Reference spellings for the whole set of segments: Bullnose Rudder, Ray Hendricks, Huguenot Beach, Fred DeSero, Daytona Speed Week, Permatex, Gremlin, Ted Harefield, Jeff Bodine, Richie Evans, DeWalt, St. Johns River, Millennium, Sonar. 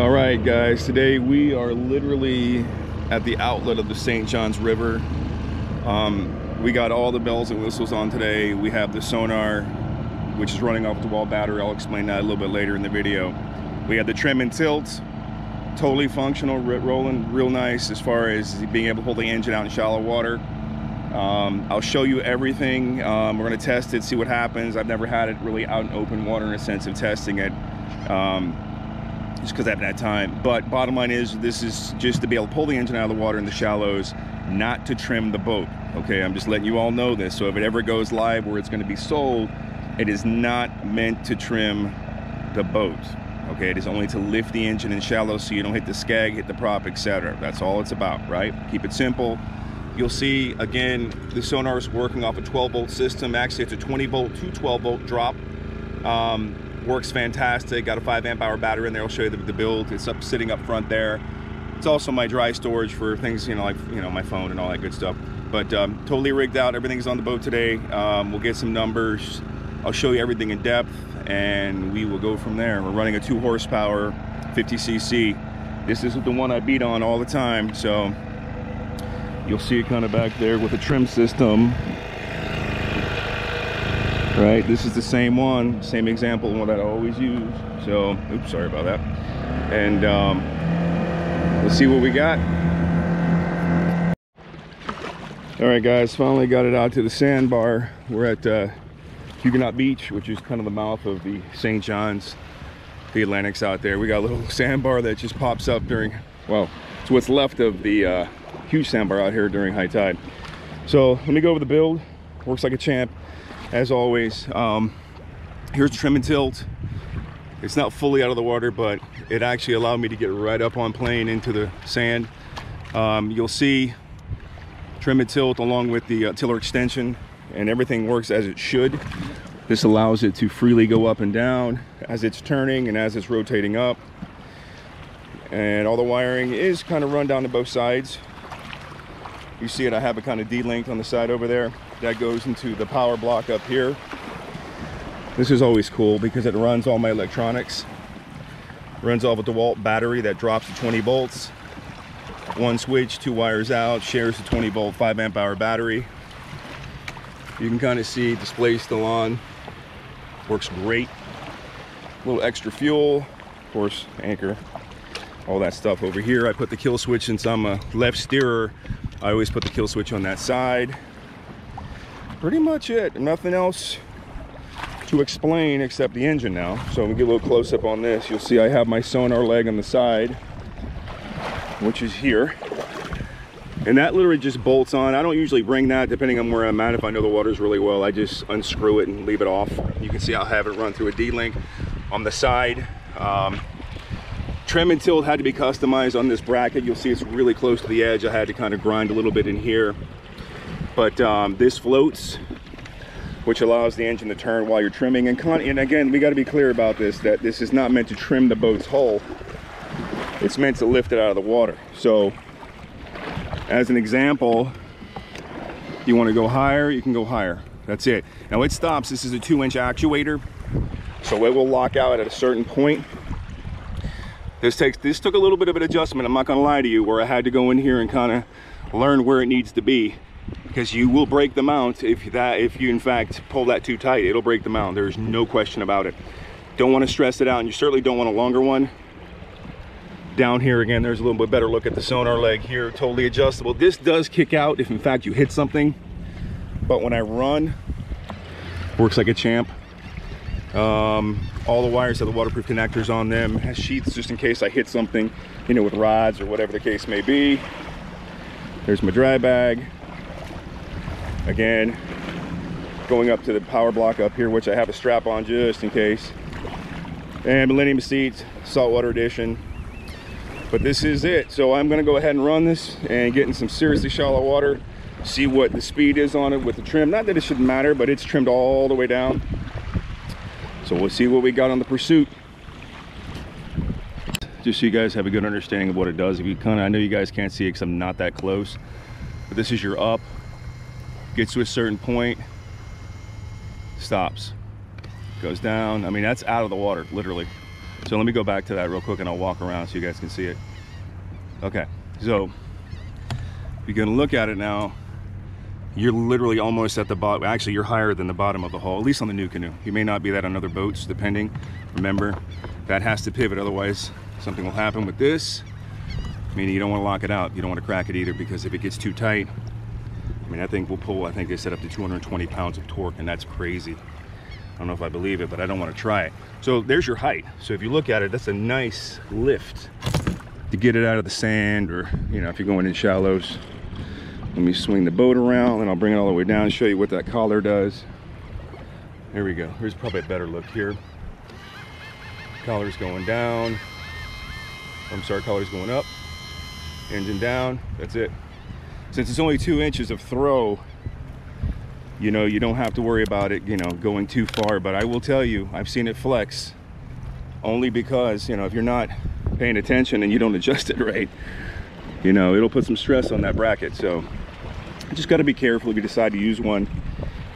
All right, guys, today we are literally at the outlet of the St. Johns River. We got all the bells and whistles on today. We have the sonar, which is running off the wall battery. I'll explain that a little bit later in the video. We had the trim and tilt, totally functional, rolling real nice as far as being able to pull the engine out in shallow water. I'll show you everything. We're gonna test it, see what happens. I've never had it really out in open water in a sense of testing it, just because I haven't had time. But bottom line is, this is just to be able to pull the engine out of the water in the shallows, not to trim the boat. Okay, I'm just letting you all know this. So if it ever goes live where it's gonna be sold, it is not meant to trim the boat. Okay, it is only to lift the engine in shallow so you don't hit the skag, hit the prop, etc. That's all it's about, right? Keep it simple. You'll see, again, the sonar is working off a 12-volt system. Actually, it's a 20-volt to 12-volt drop. Works fantastic. Got a 5-amp-hour battery in there. I'll show you the build. It's sitting up front there. It's also my dry storage for things, like my phone and all that good stuff. But totally rigged out. Everything's on the boat today. We'll get some numbers. I'll show you everything in depth, and we will go from there. We're running a 2-horsepower, 50cc. This isn't the one I beat on all the time, so you'll see it kind of back there with a trim system. Right, this is the same one, same example, one that I always use. So, oops, sorry about that. And let's see what we got. All right, guys, finally got it out to the sandbar. We're at Huguenot Beach, which is kind of the mouth of the St. Johns. The Atlantic's out there. We got a little sandbar that just pops up during, well, it's what's left of the huge sandbar out here during high tide. So let me go over the build. Works like a champ, as always. Here's the trim and tilt. It's not fully out of the water, but it actually allowed me to get right up on plane into the sand. You'll see trim and tilt along with the tiller extension, and everything works as it should. This allows it to freely go up and down as it's turning and as it's rotating up. And all the wiring is kind of run down to both sides. You see it, I have it kind of de-linked on the side over there. That goes into the power block up here. This is always cool because it runs all my electronics. Runs off a DeWalt battery that drops to 20 volts. One switch, 2 wires out, shares the 20-volt, 5-amp-hour battery. You can kind of see display still on. Works great. A little extra fuel, of course, anchor, all that stuff over here. I put the kill switch, since I'm a left steerer, I always put the kill switch on that side. Pretty much it. Nothing else to explain except the engine now. So we get a little close up on this. You'll see I have my sonar leg on the side, which is here. And that literally just bolts on. I don't usually bring that, depending on where I'm at. If I know the water's really well, I just unscrew it and leave it off. You can see I'll have it run through a D-link on the side. Trim and tilt had to be customized on this bracket. You'll see it's really close to the edge. I had to kind of grind a little bit in here. But this floats, which allows the engine to turn while you're trimming. And again, we got to be clear about this, that this is not meant to trim the boat's hull. It's meant to lift it out of the water. So as an example, if you want to go higher, you can go higher. That's it. Now it stops. This is a 2-inch actuator, so it will lock out at a certain point. This took a little bit of an adjustment, I'm not gonna lie to you, where I had to go in here and kind of learn where it needs to be, because you will break the mount if you in fact pull that too tight. It'll break the mount, there's no question about it. Don't want to stress it out, and you certainly don't want a longer one. Down here again, there's a little bit better look at the sonar leg here, totally adjustable. This does kick out if in fact you hit something, but when I run, works like a champ. All the wires have the waterproof connectors on them, has sheaths just in case I hit something, with rods or whatever the case may be. There's my dry bag. Again, going up to the power block up here, which I have a strap on just in case. And Millennium seats, saltwater edition. But this is it. So I'm gonna go ahead and run this and get in some seriously shallow water, see what the speed is on it with the trim. Not that it shouldn't matter, but it's trimmed all the way down. So we'll see what we got on the Pursuit. Just so you guys have a good understanding of what it does. If you I know you guys can't see it because I'm not that close, but this is your up. Gets to a certain point, stops, goes down. I mean, that's out of the water, literally. So let me go back to that real quick and I'll walk around so you guys can see it. Okay, so if you're gonna look at it now, you're literally almost at the bottom. Actually, you're higher than the bottom of the hull, at least on the new canoe. You may not be that on other boats, depending. Remember, that has to pivot, otherwise something will happen with this. Meaning you don't want to lock it out. You don't want to crack it either, because if it gets too tight, I mean, that thing will pull, I think they said up to 220 pounds of torque, and that's crazy. I don't know if I believe it, but I don't want to try it. So there's your height. So if you look at it, that's a nice lift to get it out of the sand, or, you know, if you're going in shallows. Let me swing the boat around and I'll bring it all the way down and show you what that collar does. There we go. Here's probably a better look here. Collar's going down. I'm sorry, collar's going up. Engine down. That's it. Since it's only 2 inches of throw, you know, you don't have to worry about it, you know, going too far. But I will tell you, I've seen it flex only because, you know, if you're not paying attention and you don't adjust it right, you know, it'll put some stress on that bracket. So just got to be careful if you decide to use one.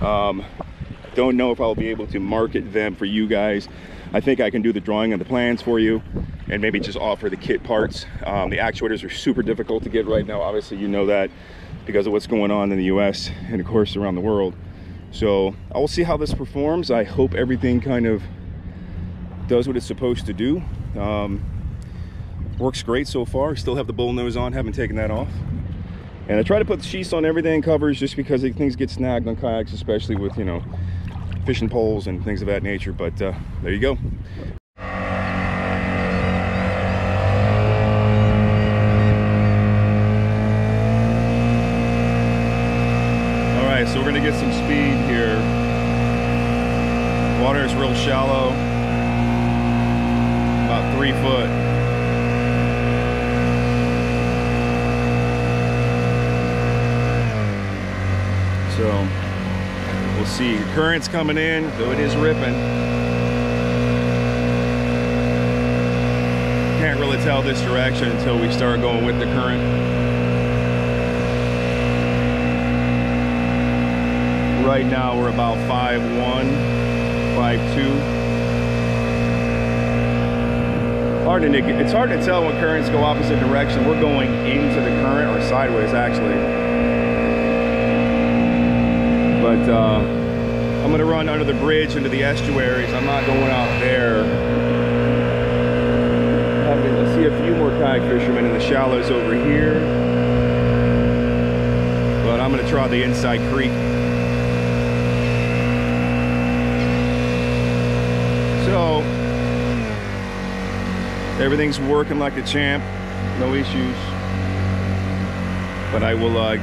Don't know if I'll be able to market them for you guys. I think I can do the drawing and the plans for you and maybe just offer the kit parts. The actuators are super difficult to get right now. Obviously, you know that because of what's going on in the US and of course around the world. So I will see how this performs. I hope everything kind of does what it's supposed to do. Works great so far. Still have the bull nose on, haven't taken that off. And I try to put the sheaths on everything, covers, just because things get snagged on kayaks, especially with, you know, fishing poles and things of that nature. But there you go. All right, so we're gonna get some speed here. Water is real shallow, about 3 foot. So we'll see. Current's coming in, though it is ripping. Can't really tell this direction until we start going with the current. Right now we're about 5.1, 5.2. It's hard to tell when currents go opposite direction. We're going into the current or sideways actually. But I'm gonna run under the bridge into the estuaries. I'm not going out there. I see a few more kayak fishermen in the shallows over here. But I'm gonna try the inside creek. So everything's working like a champ, no issues. But I will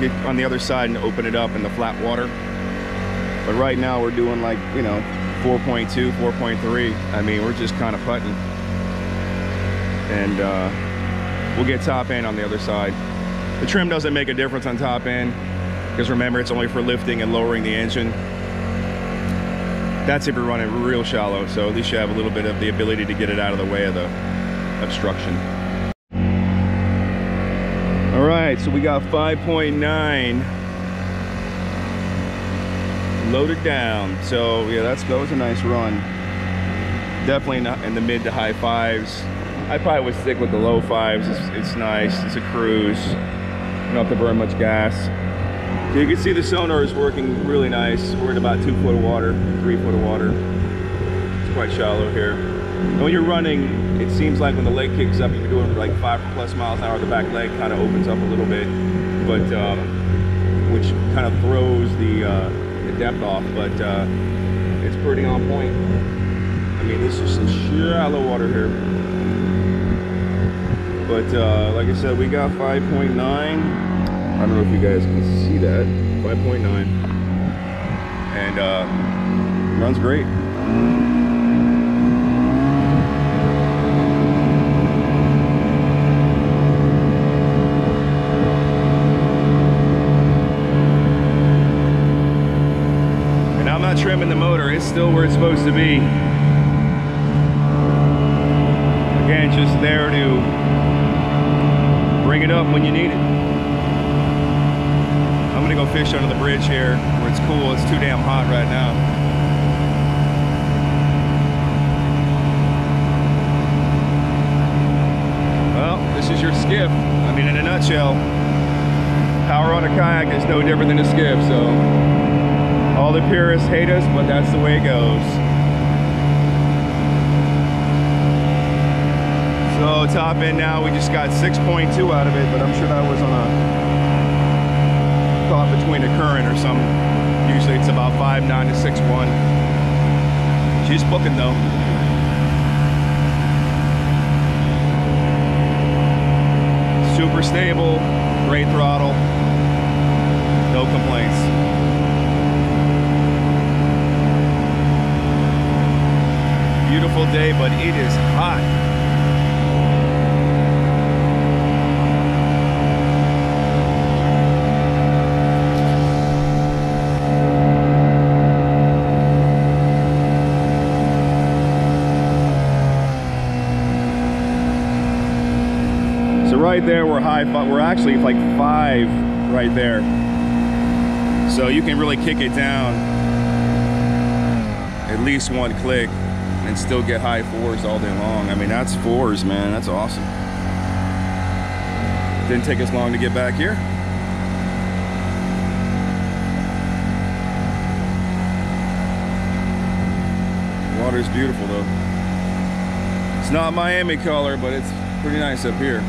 get on the other side and open it up in the flat water. But right now we're doing, like, you know, 4.2, 4.3. I mean, we're just kind of putting. And we'll get top end on the other side. The trim doesn't make a difference on top end, because remember, it's only for lifting and lowering the engine. That's if you're running real shallow, so at least you have a little bit of the ability to get it out of the way of the obstruction. All right, so we got 5.9 loaded down. So yeah, that was a nice run. Definitely not in the mid to high fives. I probably would stick with the low fives. It's nice, it's a cruise. You don't have to burn much gas. So you can see the sonar is working really nice. We're at about 2 foot of water, 3 foot of water. It's quite shallow here. And when you're running, it seems like when the leg kicks up, you're doing like 5+ miles an hour, the back leg kind of opens up a little bit, but which kind of throws the depth off, but it's pretty on point. I mean, this is some shallow water here. But like I said, we got 5.9. I don't know if you guys can see that. 5.9. And runs great. Trimming the motor, it's still where it's supposed to be. Again, just there to bring it up when you need it. I'm gonna go fish under the bridge here where it's cool. It's too damn hot right now. skiff. I mean, in a nutshell, power on a kayak is no different than a skiff. So all the purists hate us, but that's the way it goes. So top end now, we just got 6.2 out of it, but I'm sure that was on a caught between a current or something. Usually it's about 5.9 to 6.1. She's booking though. Super stable, great throttle, no complaints. Beautiful day, but it is hot. So right there, we're high five. We're actually like 5 right there. So you can really kick it down at least one click and still get high 4s all day long. I mean, that's 4s, man, that's awesome. Didn't take us long to get back here. Water's beautiful though. It's not Miami color, but it's pretty nice up here.